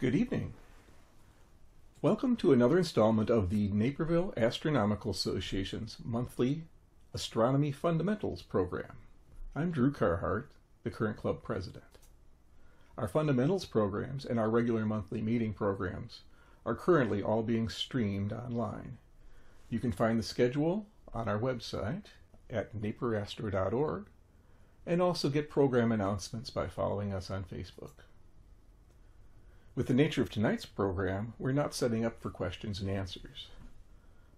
Good evening. Welcome to another installment of the Naperville Astronomical Association's monthly Astronomy Fundamentals program. I'm Drew Carhart, the current club president. Our fundamentals programs and our regular monthly meeting programs are currently all being streamed online. You can find the schedule on our website at naperastro.org and also get program announcements by following us on Facebook. With the nature of tonight's program, we're not setting up for questions and answers,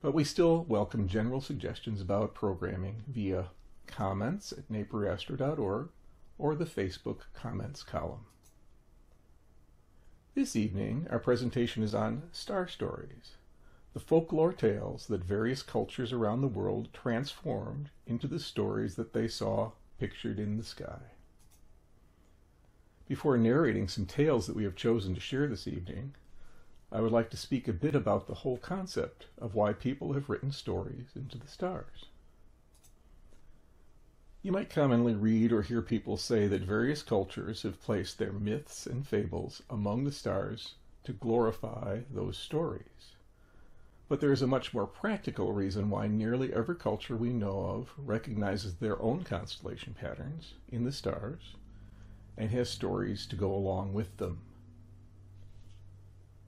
but we still welcome general suggestions about programming via comments at naperastro.org or the Facebook comments column. This evening, our presentation is on Star Stories, the folklore tales that various cultures around the world transformed into the stories that they saw pictured in the sky. Before narrating some tales that we have chosen to share this evening, I would like to speak a bit about the whole concept of why people have written stories into the stars. You might commonly read or hear people say that various cultures have placed their myths and fables among the stars to glorify those stories. But there is a much more practical reason why nearly every culture we know of recognizes their own constellation patterns in the stars and has stories to go along with them.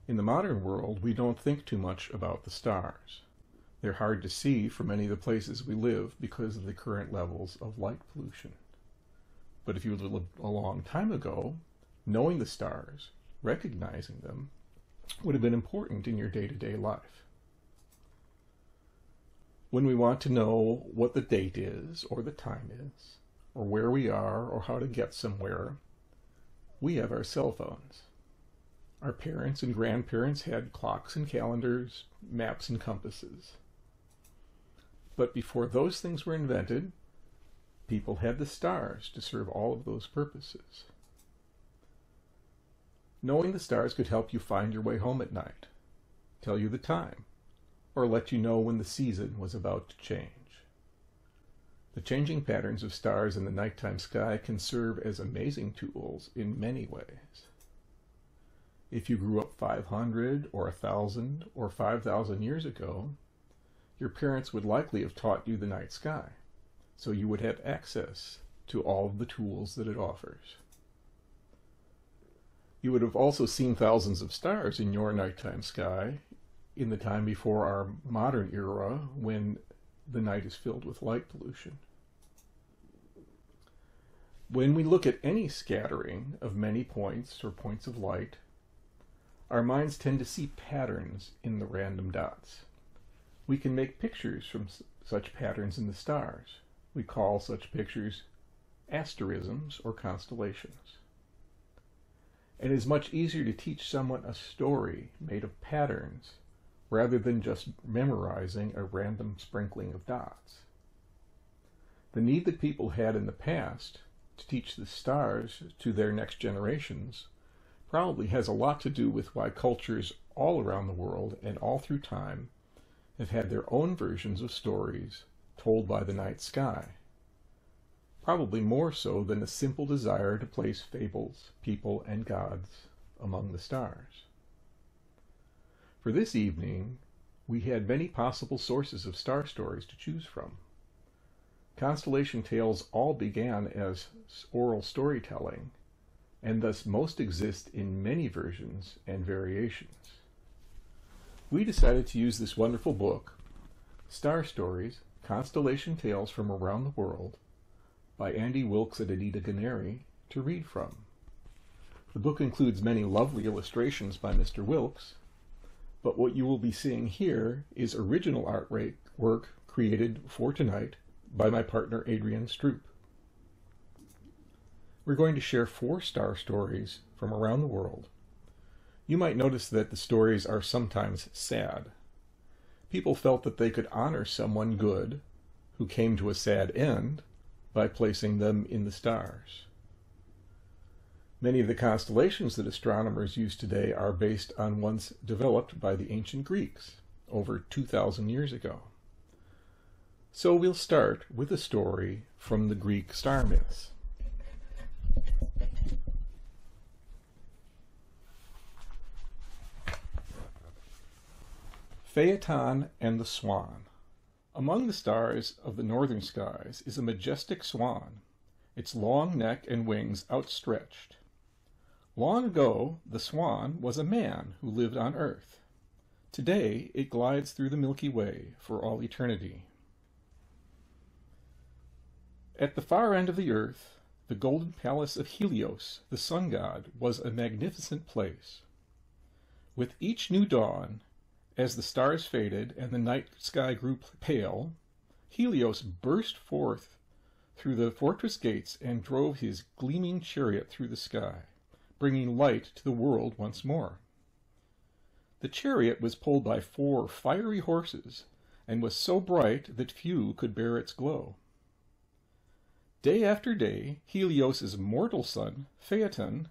In the modern world, we don't think too much about the stars. They're hard to see from many of the places we live because of the current levels of light pollution. But if you lived a long time ago, knowing the stars, recognizing them, would have been important in your day-to-day life. When we want to know what the date is, or the time is, or where we are, or how to get somewhere, we have our cell phones. Our parents and grandparents had clocks and calendars, maps and compasses. But before those things were invented, people had the stars to serve all of those purposes. Knowing the stars could help you find your way home at night, tell you the time, or let you know when the season was about to change. The changing patterns of stars in the nighttime sky can serve as amazing tools in many ways. If you grew up 500 or 1,000 or 5,000 years ago, your parents would likely have taught you the night sky, so you would have access to all of the tools that it offers. You would have also seen thousands of stars in your nighttime sky in the time before our modern era, when the night is filled with light pollution. When we look at any scattering of many points or points of light, our minds tend to see patterns in the random dots. We can make pictures from such patterns in the stars. We call such pictures asterisms or constellations. It is much easier to teach someone a story made of patterns rather than just memorizing a random sprinkling of dots. The need that people had in the past to teach the stars to their next generations probably has a lot to do with why cultures all around the world and all through time have had their own versions of stories told by the night sky, probably more so than a simple desire to place fables, people, and gods among the stars. For this evening, we had many possible sources of star stories to choose from. Constellation tales all began as oral storytelling, and thus most exist in many versions and variations. We decided to use this wonderful book, Star Stories, Constellation Tales from Around the World, by Andy Wilkes and Anita Ganeri, to read from. The book includes many lovely illustrations by Mr. Wilkes, but what you will be seeing here is original artwork created for tonight by my partner Adrienne Stroup. We're going to share 4 star stories from around the world. You might notice that the stories are sometimes sad. People felt that they could honor someone good who came to a sad end by placing them in the stars. Many of the constellations that astronomers use today are based on ones developed by the ancient Greeks over 2,000 years ago. So we'll start with a story from the Greek star myths. Phaethon and the Swan. Among the stars of the northern skies is a majestic swan, its long neck and wings outstretched. Long ago, the swan was a man who lived on Earth. Today, it glides through the Milky Way for all eternity. At the far end of the Earth, the golden palace of Helios, the sun god, was a magnificent place. With each new dawn, as the stars faded and the night sky grew pale, Helios burst forth through the fortress gates and drove his gleaming chariot through the sky, bringing light to the world once more. The chariot was pulled by four fiery horses and was so bright that few could bear its glow. Day after day, Helios's mortal son, Phaethon,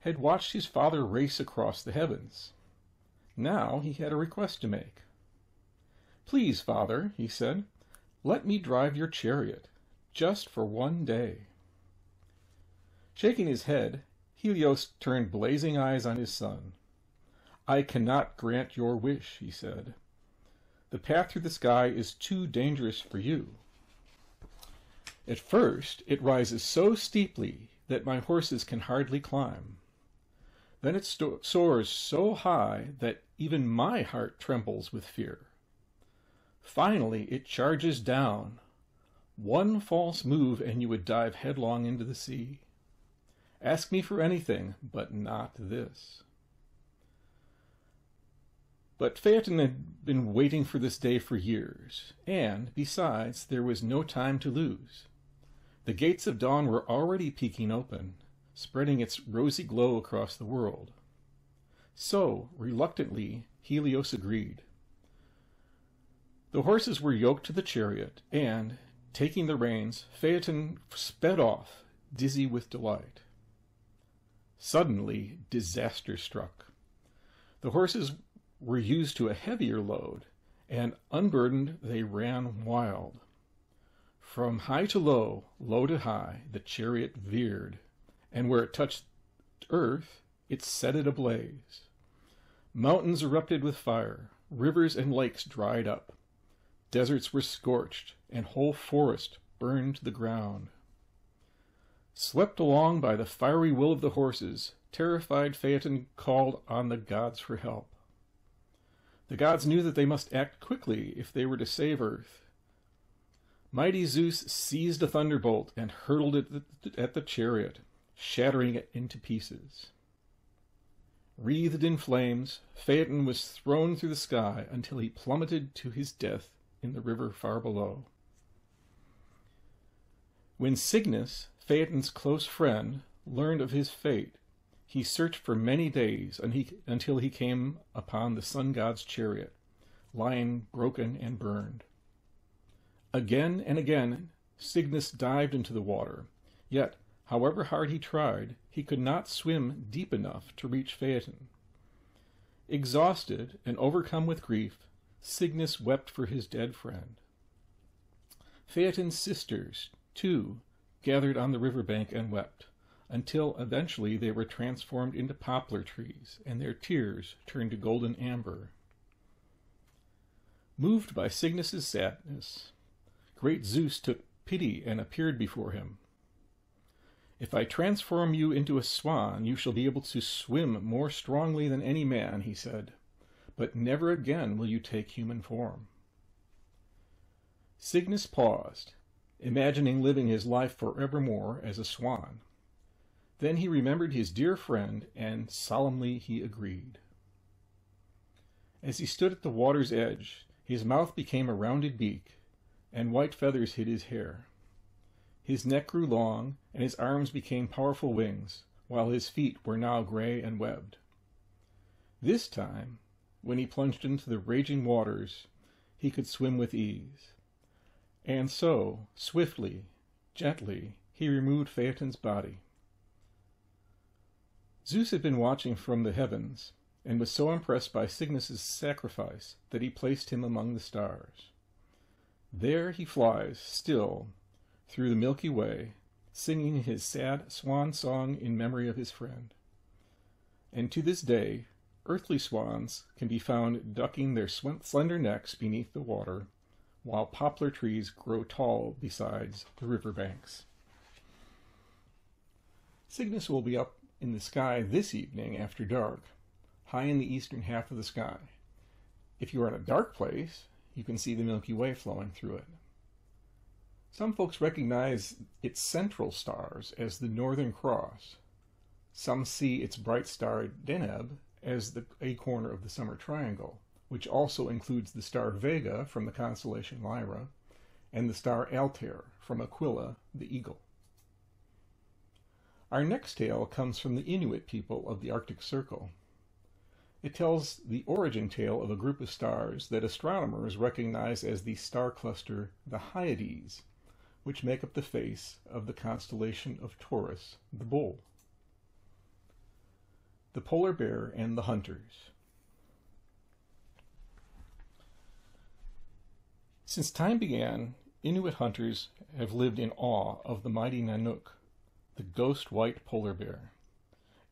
had watched his father race across the heavens. Now he had a request to make. "Please, father," he said, "let me drive your chariot, just for one day." Shaking his head, Helios turned blazing eyes on his son. "I cannot grant your wish," he said. "The path through the sky is too dangerous for you. At first, it rises so steeply that my horses can hardly climb. Then it soars so high that even my heart trembles with fear. Finally, it charges down. One false move and you would dive headlong into the sea. Ask me for anything, but not this." But Phaethon had been waiting for this day for years, and, besides, there was no time to lose. The gates of dawn were already peeking open, spreading its rosy glow across the world. So, reluctantly, Helios agreed. The horses were yoked to the chariot, and, taking the reins, Phaethon sped off, dizzy with delight. Suddenly, disaster struck. The horses were used to a heavier load, and, unburdened, they ran wild. From high to low, low to high, the chariot veered, and where it touched earth, it set it ablaze. Mountains erupted with fire, rivers and lakes dried up, deserts were scorched, and whole forests burned to the ground. Swept along by the fiery will of the horses, terrified Phaethon called on the gods for help. The gods knew that they must act quickly if they were to save Earth. Mighty Zeus seized a thunderbolt and hurled it at the chariot, shattering it into pieces. Wreathed in flames, Phaethon was thrown through the sky until he plummeted to his death in the river far below. When Cygnus, Phaeton's close friend, learned of his fate, he searched for many days until he came upon the sun god's chariot, lying broken and burned. Again and again, Cygnus dived into the water, yet, however hard he tried, he could not swim deep enough to reach Phaethon. Exhausted and overcome with grief, Cygnus wept for his dead friend. Phaeton's sisters, too, gathered on the riverbank and wept, until eventually they were transformed into poplar trees, and their tears turned to golden amber. Moved by Cygnus's sadness, great Zeus took pity and appeared before him. "If I transform you into a swan, you shall be able to swim more strongly than any man," he said, "but never again will you take human form." Cygnus paused, imagining living his life forevermore as a swan. Then he remembered his dear friend, and solemnly he agreed. As he stood at the water's edge, his mouth became a rounded beak, and white feathers hid his hair. His neck grew long, and his arms became powerful wings, while his feet were now gray and webbed. This time, when he plunged into the raging waters, he could swim with ease. And so, swiftly, gently, he removed Phaeton's body. Zeus had been watching from the heavens, and was so impressed by Cygnus's sacrifice that he placed him among the stars. There he flies, still, through the Milky Way, singing his sad swan song in memory of his friend. And to this day, earthly swans can be found ducking their slender necks beneath the water, while poplar trees grow tall beside the riverbanks. Cygnus will be up in the sky this evening after dark, high in the eastern half of the sky. If you are in a dark place, you can see the Milky Way flowing through it. Some folks recognize its central stars as the Northern Cross. Some see its bright star Deneb as a corner of the Summer Triangle, which also includes the star Vega from the constellation Lyra, and the star Altair from Aquila, the eagle. Our next tale comes from the Inuit people of the Arctic Circle. It tells the origin tale of a group of stars that astronomers recognize as the star cluster the Hyades, which make up the face of the constellation of Taurus, the bull. The Polar Bear and the Hunters. Since time began, Inuit hunters have lived in awe of the mighty Nanuk, the ghost-white polar bear.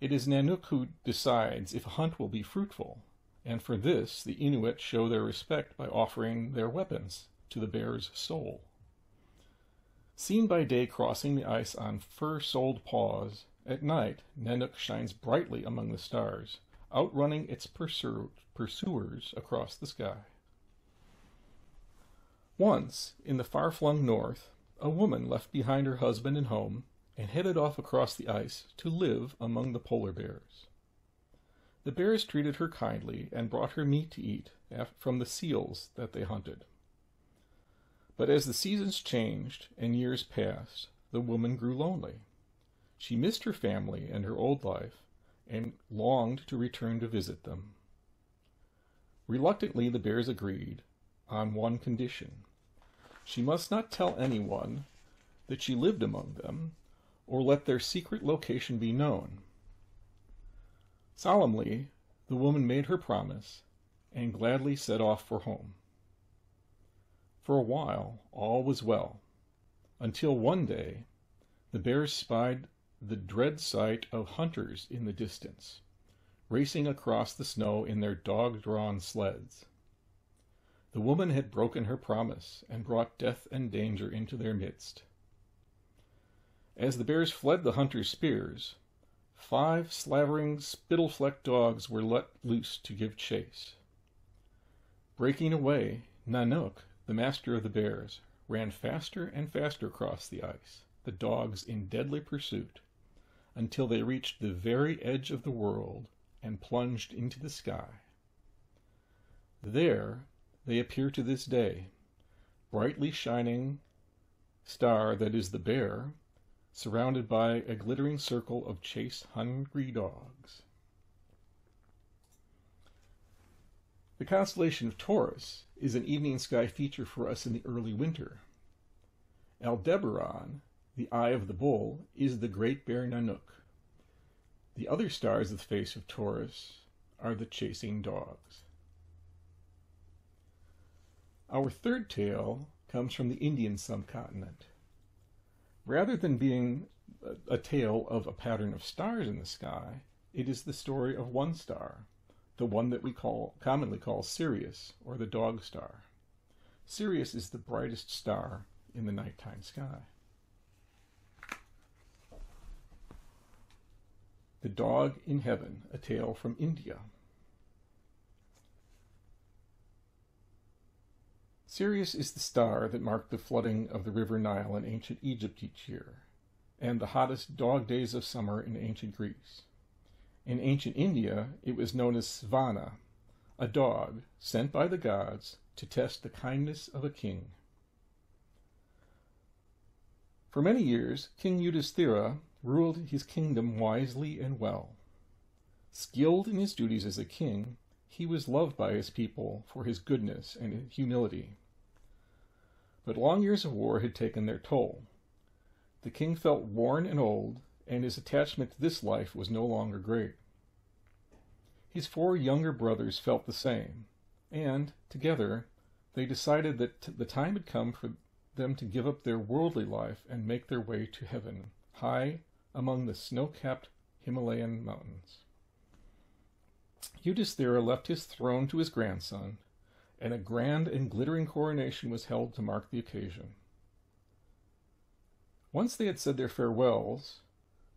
It is Nanuk who decides if a hunt will be fruitful, and for this the Inuit show their respect by offering their weapons to the bear's soul. Seen by day crossing the ice on fur-soled paws, at night Nanuk shines brightly among the stars, outrunning its pursuers across the sky. Once, in the far-flung north, a woman left behind her husband and home and headed off across the ice to live among the polar bears. The bears treated her kindly and brought her meat to eat from the seals that they hunted. But as the seasons changed and years passed, the woman grew lonely. She missed her family and her old life and longed to return to visit them. Reluctantly, the bears agreed on one condition. She must not tell anyone that she lived among them, or let their secret location be known. Solemnly, the woman made her promise and gladly set off for home. For a while, all was well, until one day, the bears spied the dread sight of hunters in the distance, racing across the snow in their dog-drawn sleds. The woman had broken her promise and brought death and danger into their midst. As the bears fled the hunters' spears, 5 slavering, spittle-flecked dogs were let loose to give chase. Breaking away, Nanuk, the master of the bears, ran faster and faster across the ice, the dogs in deadly pursuit, until they reached the very edge of the world and plunged into the sky. There they appear to this day, brightly shining star that is the bear, surrounded by a glittering circle of chase-hungry dogs. The constellation of Taurus is an evening sky feature for us in the early winter. Aldebaran, the eye of the bull, is the great bear Nanuk. The other stars of the face of Taurus are the chasing dogs. Our third tale comes from the Indian subcontinent. Rather than being a tale of a pattern of stars in the sky, it is the story of one star, the one that we commonly call Sirius, or the dog star. Sirius is the brightest star in the nighttime sky. The Dog in Heaven, a tale from India. Sirius is the star that marked the flooding of the river Nile in ancient Egypt each year, and the hottest dog days of summer in ancient Greece. In ancient India, it was known as Svana, a dog sent by the gods to test the kindness of a king. For many years, King Yudhisthira ruled his kingdom wisely and well. Skilled in his duties as a king, he was loved by his people for his goodness and humility. But long years of war had taken their toll. The king felt worn and old, and his attachment to this life was no longer great. His 4 younger brothers felt the same, and, together, they decided that the time had come for them to give up their worldly life and make their way to heaven, high among the snow-capped Himalayan mountains. Yudhisthira left his throne to his grandson, and a grand and glittering coronation was held to mark the occasion. Once they had said their farewells,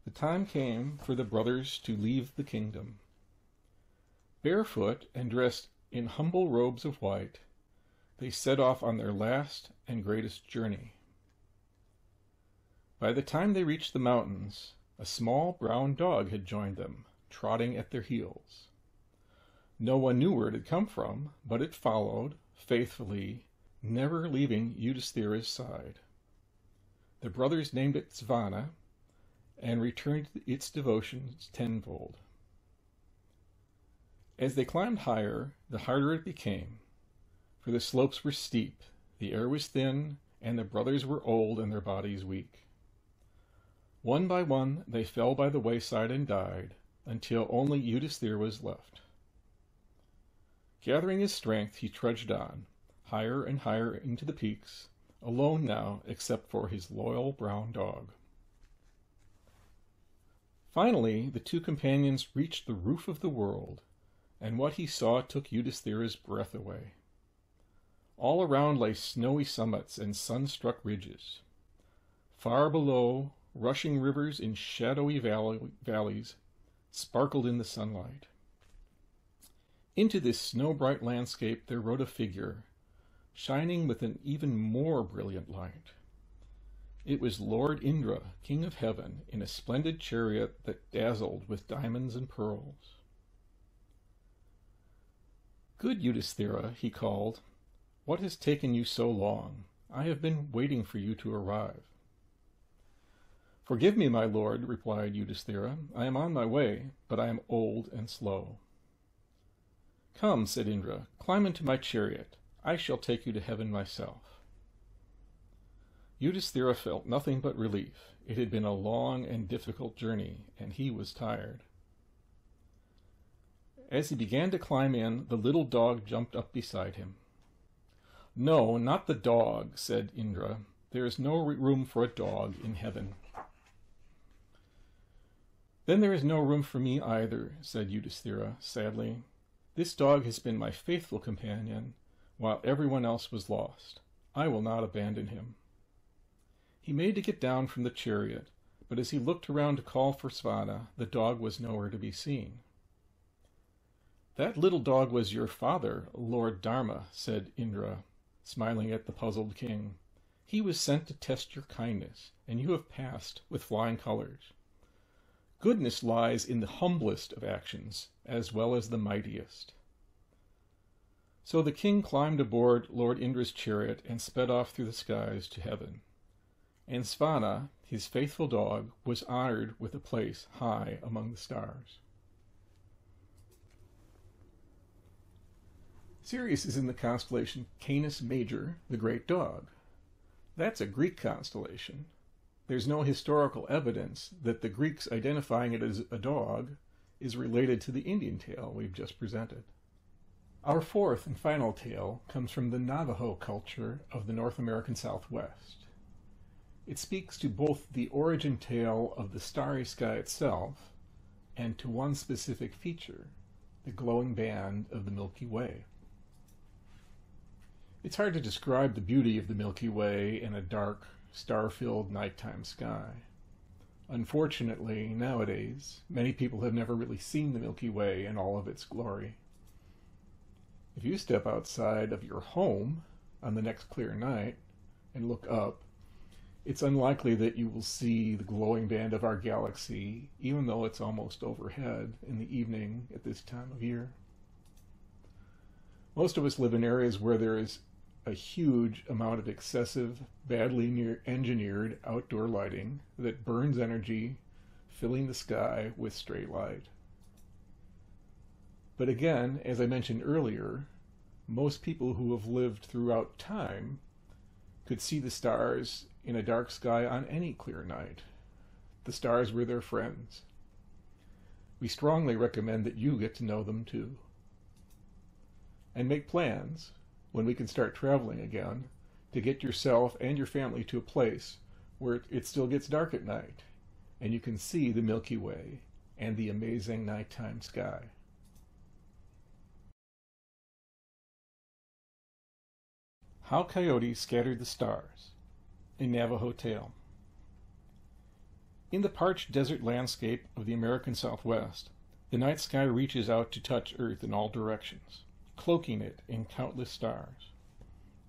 the time came for the brothers to leave the kingdom. Barefoot and dressed in humble robes of white, they set off on their last and greatest journey. By the time they reached the mountains, a small brown dog had joined them, trotting at their heels. No one knew where it had come from, but it followed, faithfully, never leaving Yudhisthira's side. The brothers named it Svana, and returned its devotions tenfold. As they climbed higher, the harder it became, for the slopes were steep, the air was thin, and the brothers were old and their bodies weak. One by one they fell by the wayside and died, until only Yudhisthira was left. Gathering his strength, he trudged on, higher and higher into the peaks, alone now except for his loyal brown dog. Finally, the two companions reached the roof of the world, and what he saw took Yudhisthira's breath away. All around lay snowy summits and sun-struck ridges. Far below, rushing rivers in shadowy valleys sparkled in the sunlight. Into this snow-bright landscape there rode a figure, shining with an even more brilliant light. It was Lord Indra, King of Heaven, in a splendid chariot that dazzled with diamonds and pearls. "Good Yudhisthira," he called, "what has taken you so long? I have been waiting for you to arrive." "Forgive me, my lord," replied Yudhisthira. "I am on my way, but I am old and slow." "Come," said Indra, "climb into my chariot. I shall take you to heaven myself." Yudhisthira felt nothing but relief. It had been a long and difficult journey, and he was tired. As he began to climb in, the little dog jumped up beside him. "No, not the dog," said Indra. "There is no room for a dog in heaven." "Then there is no room for me either," said Yudhisthira sadly. "This dog has been my faithful companion, while everyone else was lost. I will not abandon him." He made to get down from the chariot, but as he looked around to call for Svana, the dog was nowhere to be seen. "That little dog was your father, Lord Dharma," said Indra, smiling at the puzzled king. "He was sent to test your kindness, and you have passed with flying colors. Goodness lies in the humblest of actions, as well as the mightiest." So the king climbed aboard Lord Indra's chariot and sped off through the skies to heaven. And Svana, his faithful dog, was honored with a place high among the stars. Sirius is in the constellation Canis Major, the Great Dog. That's a Greek constellation. There's no historical evidence that the Greeks identifying it as a dog is related to the Indian tale we've just presented. Our fourth and final tale comes from the Navajo culture of the North American Southwest. It speaks to both the origin tale of the starry sky itself and to one specific feature, the glowing band of the Milky Way. It's hard to describe the beauty of the Milky Way in a dark, star-filled nighttime sky. Unfortunately, nowadays, many people have never really seen the Milky Way in all of its glory. If you step outside of your home on the next clear night and look up, it's unlikely that you will see the glowing band of our galaxy, even though it's almost overhead in the evening at this time of year. Most of us live in areas where there is a huge amount of excessive, badly engineered outdoor lighting that burns energy, filling the sky with stray light. But again, as I mentioned earlier, most people who have lived throughout time could see the stars in a dark sky on any clear night. The stars were their friends. We strongly recommend that you get to know them too. And make plans, when we can start traveling again, to get yourself and your family to a place where it still gets dark at night, and you can see the Milky Way and the amazing nighttime sky. How Coyote Scattered the Stars, a Navajo Tale. In the parched desert landscape of the American Southwest, the night sky reaches out to touch Earth in all directions, cloaking it in countless stars.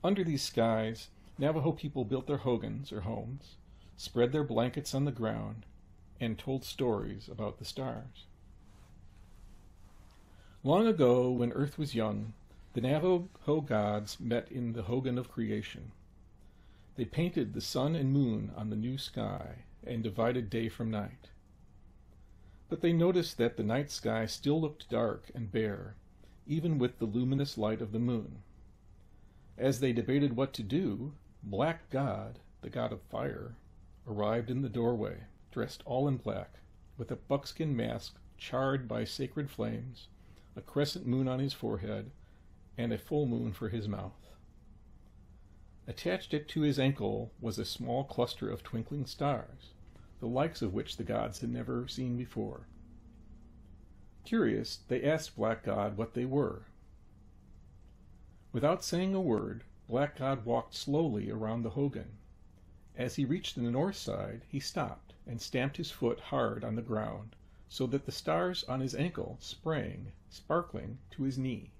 Under these skies, Navajo people built their hogans, or homes, spread their blankets on the ground, and told stories about the stars. Long ago, when Earth was young, the Navajo gods met in the hogan of creation. They painted the sun and moon on the new sky and divided day from night. But they noticed that the night sky still looked dark and bare, even with the luminous light of the moon. As they debated what to do, Black God, the god of fire, arrived in the doorway, dressed all in black, with a buckskin mask charred by sacred flames, a crescent moon on his forehead, and a full moon for his mouth. Attached to his ankle was a small cluster of twinkling stars, the likes of which the gods had never seen before. Curious, they asked Black God what they were. Without saying a word, Black God walked slowly around the hogan. As he reached the north side, he stopped and stamped his foot hard on the ground, so that the stars on his ankle sprang, sparkling, to his knee.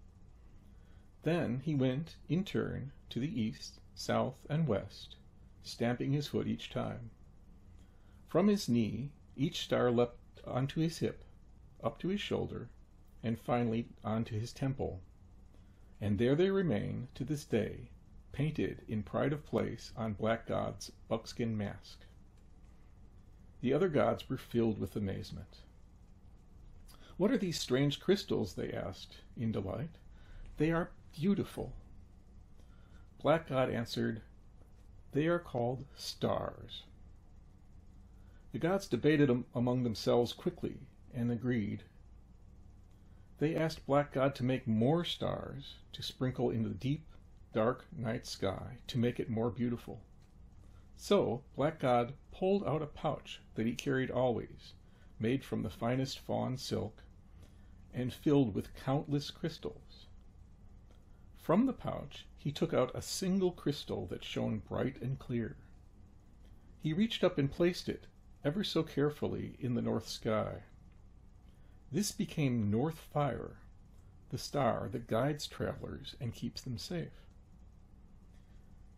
Then he went, in turn, to the east, south, and west, stamping his foot each time. From his knee, each star leapt onto his hip, up to his shoulder, and finally onto his temple. And there they remain to this day, painted in pride of place on Black God's buckskin mask. The other gods were filled with amazement. "What are these strange crystals?" they asked, in delight. "They are beautiful." Black God answered, "They are called stars." The gods debated among themselves quickly and agreed. They asked Black God to make more stars to sprinkle in the deep, dark night sky to make it more beautiful. So Black God pulled out a pouch that he carried always, made from the finest fawn silk and filled with countless crystals. From the pouch, he took out a single crystal that shone bright and clear. He reached up and placed it, ever so carefully, in the north sky. This became North Fire, the star that guides travelers and keeps them safe.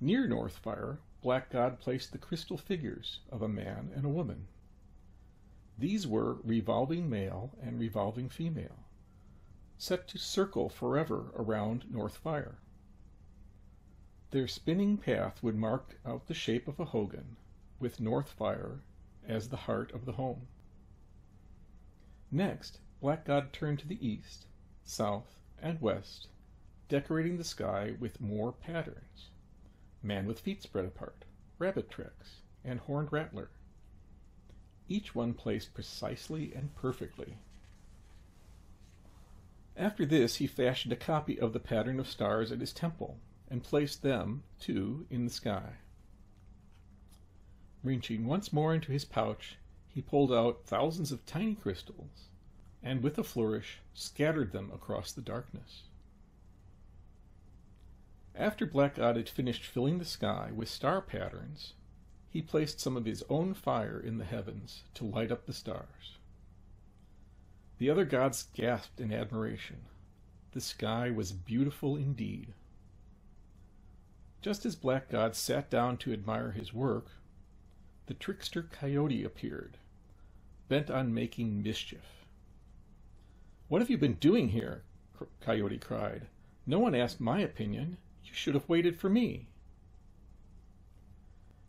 Near North Fire, Black God placed the crystal figures of a man and a woman. These were revolving male and revolving female, set to circle forever around North Fire. Their spinning path would mark out the shape of a hogan, with North Fire as the heart of the home. Next, Black God turned to the east, south, and west, decorating the sky with more patterns: man with feet spread apart, rabbit tracks, and horned rattler, each one placed precisely and perfectly. After this, he fashioned a copy of the pattern of stars at his temple, and placed them, too, in the sky. Reaching once more into his pouch, he pulled out thousands of tiny crystals, and with a flourish, scattered them across the darkness. After Black God had finished filling the sky with star patterns, he placed some of his own fire in the heavens to light up the stars. The other gods gasped in admiration. The sky was beautiful indeed. Just as Black God sat down to admire his work, the trickster Coyote appeared, bent on making mischief. "What have you been doing here?" Coyote cried. "No one asked my opinion. You should have waited for me."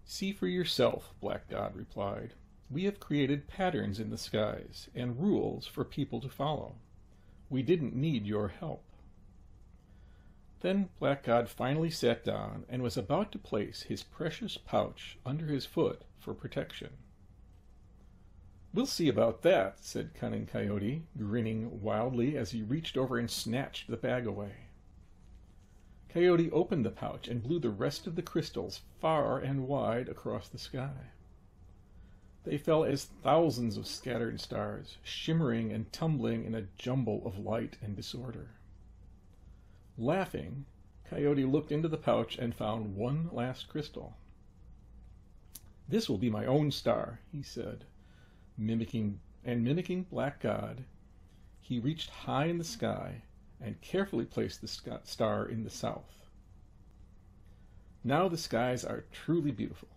"See for yourself," Black God replied. "We have created patterns in the skies and rules for people to follow. We didn't need your help." Then Black God finally sat down and was about to place his precious pouch under his foot for protection. "We'll see about that," said cunning Coyote, grinning wildly as he reached over and snatched the bag away. Coyote opened the pouch and blew the rest of the crystals far and wide across the sky. They fell as thousands of scattered stars, shimmering and tumbling in a jumble of light and disorder. Laughing, Coyote looked into the pouch and found one last crystal. "This will be my own star," he said, mimicking Black God. He reached high in the sky and carefully placed the star in the south. Now the skies are truly beautiful.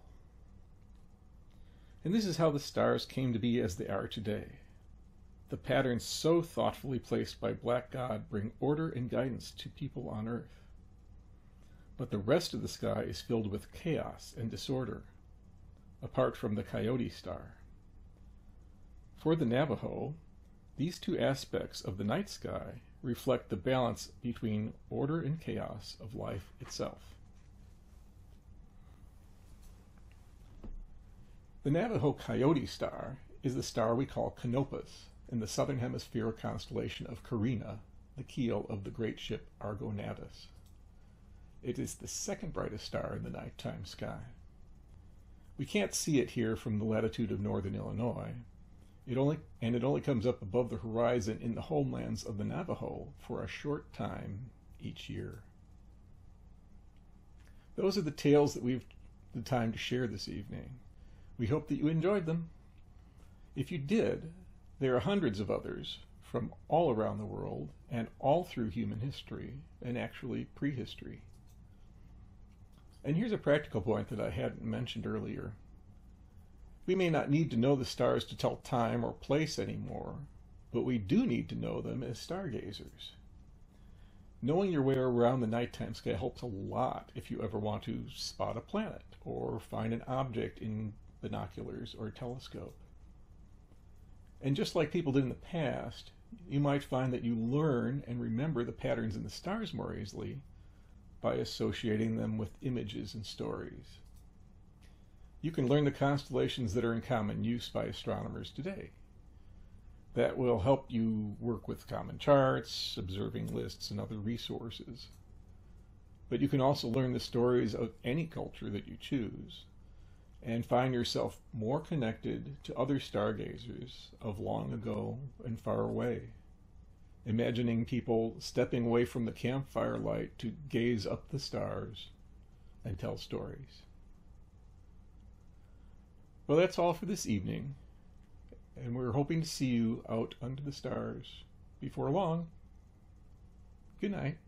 And this is how the stars came to be as they are today. The patterns so thoughtfully placed by Black God bring order and guidance to people on Earth. But the rest of the sky is filled with chaos and disorder, apart from the Coyote star. For the Navajo, these two aspects of the night sky reflect the balance between order and chaos of life itself. The Navajo Coyote star is the star we call Canopus in the southern hemisphere constellation of Carina, the keel of the great ship Argo Navis. It is the second brightest star in the nighttime sky. We can't see it here from the latitude of northern Illinois, and it only comes up above the horizon in the homelands of the Navajo for a short time each year. Those are the tales that we've the time to share this evening. We hope that you enjoyed them. If you did, there are hundreds of others from all around the world and all through human history and actually prehistory. And here's a practical point that I hadn't mentioned earlier. We may not need to know the stars to tell time or place anymore, but we do need to know them as stargazers. Knowing your way around the nighttime sky helps a lot if you ever want to spot a planet or find an object in binoculars or a telescope. And just like people did in the past, you might find that you learn and remember the patterns in the stars more easily by associating them with images and stories. You can learn the constellations that are in common use by astronomers today. That will help you work with common charts, observing lists, and other resources. But you can also learn the stories of any culture that you choose and find yourself more connected to other stargazers of long ago and far away, imagining people stepping away from the campfire light to gaze up the stars and tell stories. Well, that's all for this evening, and we're hoping to see you out under the stars before long. Good night.